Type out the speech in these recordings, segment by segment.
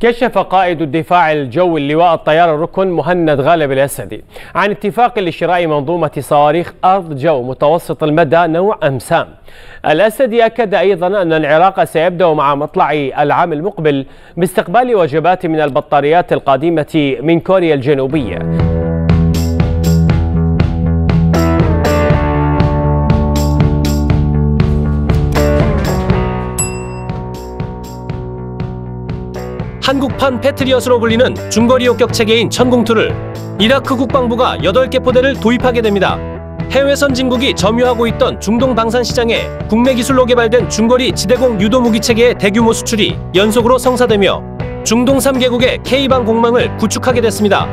كشف قائد الدفاع الجوي اللواء الطيار الركن مهند غالب الأسدي عن اتفاق لشراء منظومة صواريخ أرض جو متوسط المدى نوع أمسام. الأسدي أكد أيضا أن العراق سيبدأ مع مطلع العام المقبل باستقبال وجبات من البطاريات القادمة من كوريا الجنوبية. 한국판 패트리엇으로 불리는 중거리 요격 체계인 천궁2를 이라크 국방부가 8개 포대를 도입하게 됩니다. 해외 선진국이 점유하고 있던 중동 방산 시장에 국내 기술로 개발된 중거리 지대공 유도 무기 체계의 대규모 수출이 연속으로 성사되며 중동 3개국의 K방 공망을 구축하게 됐습니다.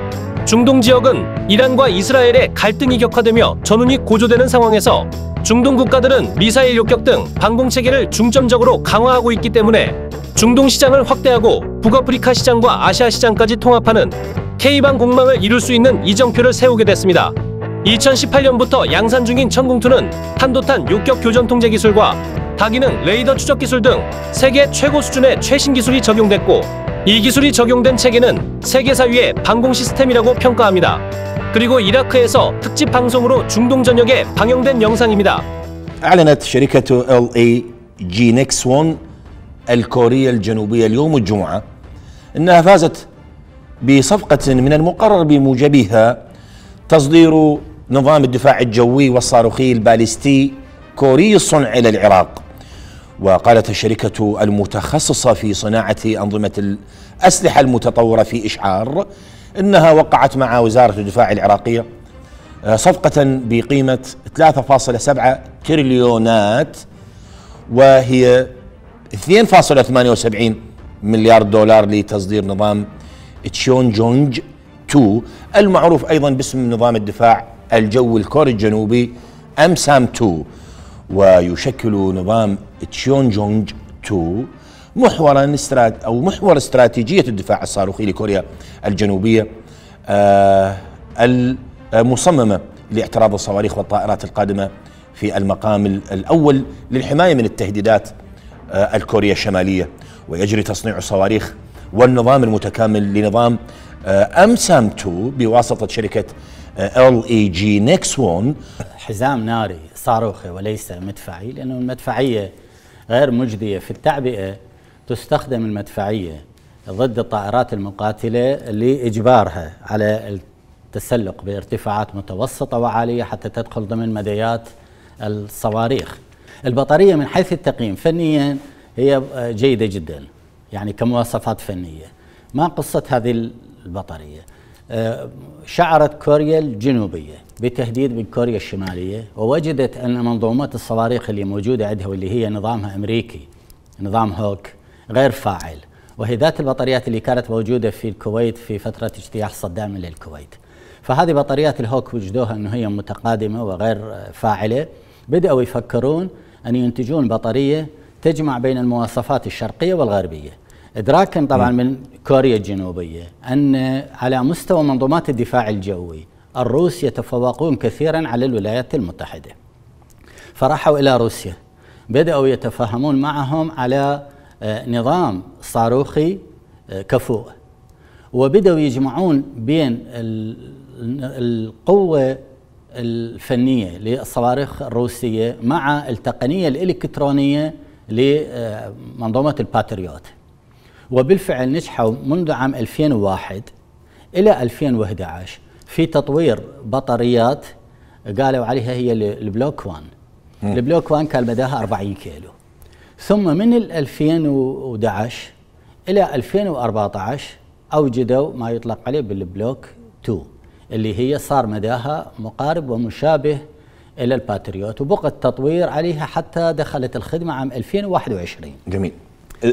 중동 지역은 이란과 이스라엘의 갈등이 격화되며 전운이 고조되는 상황에서 중동 국가들은 미사일 요격 등 방공 체계를 중점적으로 강화하고 있기 때문에 중동 시장을 확대하고 북아프리카 시장과 아시아 시장까지 통합하는 K방 공망을 이룰 수 있는 이정표를 세우게 됐습니다. 2018년부터 양산 중인 천궁2는 탄도탄 요격 교전 통제 기술과 다기능 레이더 추적 기술 등 세계 최고 수준의 최신 기술이 적용됐고, 이 기술이 적용된 체계는 세계사유의 방공 시스템이라고 평가합니다. 그리고 이라크에서 특집 방송으로 중동 전역에 방영된 영상입니다. أعلنت شركة LIG 넥스원 الكورية الجنوبية اليوم الجمعة أنها فازت بصفقة من المقرر بموجبها تصدير نظام الدفاع الجوي والصاروخي الباليستي كوري الصنع إلى العراق. وقالت الشركة المتخصصة في صناعة أنظمة الأسلحة المتطورة في إشعار أنها وقعت مع وزارة الدفاع العراقية صفقة بقيمة 3.7 تريليونات، وهي 2.78 مليار دولار لتصدير نظام تشيونجونج 2 المعروف أيضا باسم نظام الدفاع الجوي الكوري الجنوبي أمسام 2. ويشكل نظام تشيونجونج 2 محور استراتيجية الدفاع الصاروخي لكوريا الجنوبية المصممة لاعتراض الصواريخ والطائرات القادمة في المقام الأول للحماية من التهديدات الكورية الشمالية. ويجري تصنيع الصواريخ والنظام المتكامل لنظام أمسام 2 بواسطة شركة LIG نيكسون. حزام ناري صاروخي وليس مدفعي، لأنه المدفعية غير مجدية في التعبئة. تستخدم المدفعية ضد الطائرات المقاتلة لإجبارها على التسلق بارتفاعات متوسطة وعالية حتى تدخل ضمن مديات الصواريخ. البطارية من حيث التقييم فنيا هي جيدة جدا، يعني كمواصفات فنية. ما قصة هذه البطارية؟ شعرت كوريا الجنوبية بتهديد من كوريا الشمالية، ووجدت أن منظومات الصواريخ اللي موجودة عندها واللي هي نظامها أمريكي، نظام هوك، غير فاعل، وهي ذات البطاريات اللي كانت موجودة في الكويت في فترة اجتياح صدام للكويت. فهذه بطاريات الهوك وجدوها أنه هي متقادمة وغير فاعلة، بدأوا يفكرون أن ينتجون بطارية تجمع بين المواصفات الشرقية والغربية، إدراكاً طبعاً من كوريا الجنوبية أن على مستوى منظومات الدفاع الجوي الروس يتفوقون كثيراً على الولايات المتحدة. فراحوا إلى روسيا، بدأوا يتفاهمون معهم على نظام صاروخي كفوء، وبدأوا يجمعون بين القوة الفنية للصواريخ الروسية مع التقنية الإلكترونية لمنظومة الباتريوت. وبالفعل نجحوا منذ عام 2001 إلى 2011 في تطوير بطاريات قالوا عليها هي البلوك 1. البلوك 1 كان مداها 40 كيلو، ثم من 2011 إلى 2014 أوجدوا ما يطلق عليه بالبلوك 2 اللي هي صار مداها مقارب ومشابه إلى الباتريوت، وبقى التطوير عليها حتى دخلت الخدمة عام 2021. جميل.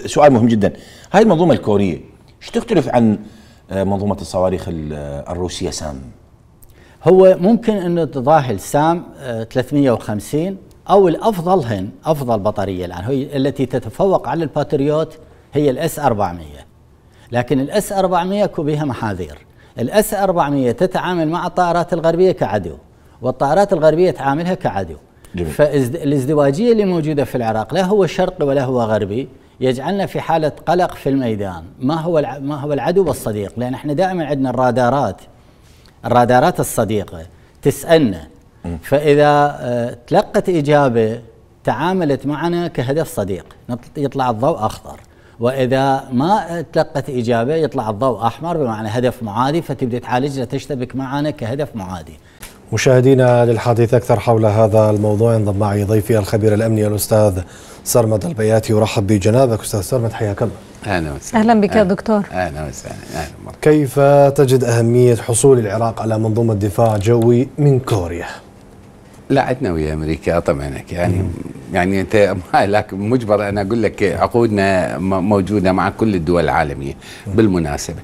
سؤال مهم جدا، هاي المنظومة الكورية ايش تختلف عن منظومة الصواريخ الروسية سام؟ هو ممكن انه تضاهي السام 350 او الافضلهن، افضل بطارية الان هي التي تتفوق على الباتريوت هي الاس 400. لكن الاس 400 بها محاذير. الاس 400 تتعامل مع الطائرات الغربية كعدو، والطائرات الغربية تعاملها كعدو. فالازدواجية اللي موجودة في العراق لا هو شرقي ولا هو غربي، يجعلنا في حالة قلق في الميدان. ما هو العدو والصديق؟ لأن احنا دائما عندنا الرادارات الصديقة تسألنا، فإذا تلقت إجابة تعاملت معنا كهدف صديق يطلع الضوء أخضر، وإذا ما تلقت إجابة يطلع الضوء أحمر بمعنى هدف معادي، فتبدأ تعالجنا تشتبك معنا كهدف معادي. مشاهدينا، للحديث أكثر حول هذا الموضوع ينضم معي ضيفي الخبير الأمني الأستاذ سرمد البياتي. ورحب بجنابك أستاذ سرمد، حياكم. أهلا وسهلا. أهلا بك يا دكتور. أهلا وسهلا. كيف تجد أهمية حصول العراق على منظومة دفاع جوي من كوريا؟ لا، عدنا ويا أمريكا طبعا، يعني أنت مجبر أنا أقول لك عقودنا موجودة مع كل الدول العالمية. بالمناسبة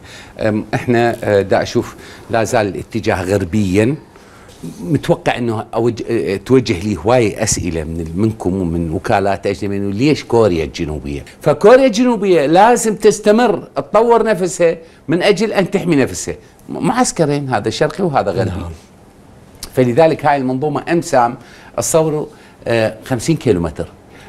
إحنا دا أشوف لا زال الاتجاه غربيا، متوقع انه توجه لي هوايه اسئله منكم ومن وكالات اجنبيه، ليش كوريا الجنوبيه؟ فكوريا الجنوبيه لازم تستمر تطور نفسها من اجل ان تحمي نفسها، معسكرين، هذا شرقي وهذا غربي. فلذلك هاي المنظومه امسام تصوروا 50 كيلومتر،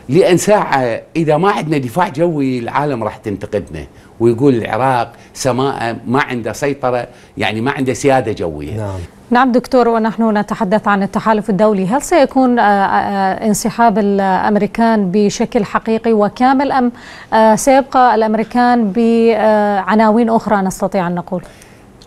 لان ساعه اذا ما عندنا دفاع جوي العالم راح تنتقدنا ويقول العراق سماء ما عنده سيطره، يعني ما عنده سياده جويه. نعم دكتور، ونحن نتحدث عن التحالف الدولي، هل سيكون انسحاب الأمريكان بشكل حقيقي وكامل أم سيبقى الأمريكان بعناوين أخرى نستطيع أن نقول؟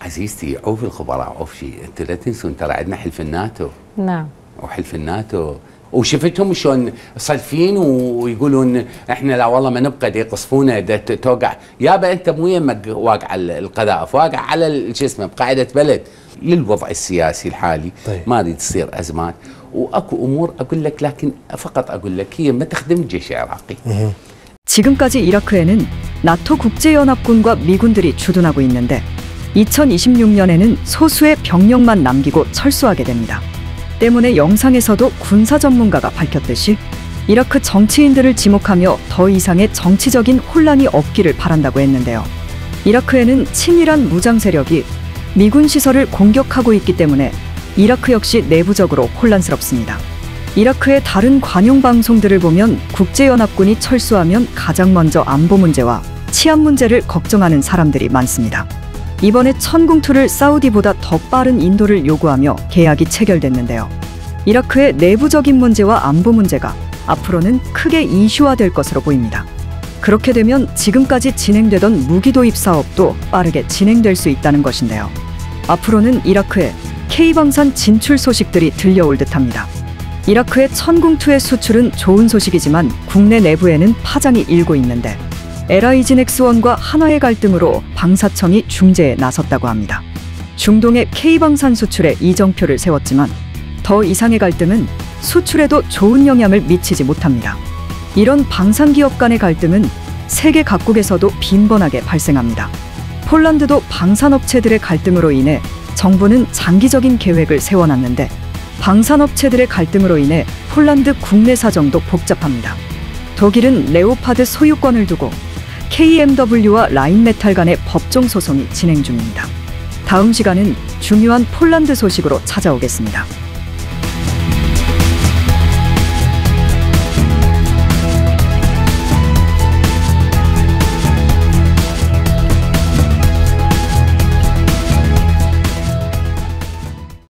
عزيزتي، عوف الخبراء، عوف شيء، أنت لا تنسون ترى عندنا حلف الناتو. نعم. وحلف الناتو وشفتهم شلون صلفين ويقولون احنا لا والله ما نبقى، دي يقصفونا دي توقع، يابا انت مو يمك واقع القذائف، واقع على شو اسمه بقاعده بلد. للوضع السياسي الحالي طيب، ما اريد تصير ازمات، واكو امور اقول لك، لكن فقط اقول لك هي ما تخدم الجيش العراقي. 지금까지 이라크에는 나토 국제연합군과 미군들이 주둔하고 있는데 2026년에는 소수의 병력만 남기고 철수하게 됩니다. 때문에 영상에서도 군사 전문가가 밝혔듯이 이라크 정치인들을 지목하며 더 이상의 정치적인 혼란이 없기를 바란다고 했는데요. 이라크에는 친이란 무장 세력이 미군 시설을 공격하고 있기 때문에 이라크 역시 내부적으로 혼란스럽습니다. 이라크의 다른 관영 방송들을 보면 국제연합군이 철수하면 가장 먼저 안보 문제와 치안 문제를 걱정하는 사람들이 많습니다. 이번에 천궁2를 사우디보다 더 빠른 인도를 요구하며 계약이 체결됐는데요. 이라크의 내부적인 문제와 안보 문제가 앞으로는 크게 이슈화될 것으로 보입니다. 그렇게 되면 지금까지 진행되던 무기 도입 사업도 빠르게 진행될 수 있다는 것인데요. 앞으로는 이라크에 K방산 진출 소식들이 들려올 듯합니다. 이라크의 천궁2의 수출은 좋은 소식이지만 국내 내부에는 파장이 일고 있는데 LIG 넥스원과 한화의 갈등으로 방사청이 중재에 나섰다고 합니다. 중동의 K방산 수출에 이정표를 세웠지만 더 이상의 갈등은 수출에도 좋은 영향을 미치지 못합니다. 이런 방산 기업 간의 갈등은 세계 각국에서도 빈번하게 발생합니다. 폴란드도 방산업체들의 갈등으로 인해 정부는 장기적인 계획을 세워놨는데 방산업체들의 갈등으로 인해 폴란드 국내 사정도 복잡합니다. 독일은 레오파드 소유권을 두고 KMW와 라인메탈 간의 법정 소송이 진행 중입니다. 다음 시간은 중요한 폴란드 소식으로 찾아오겠습니다.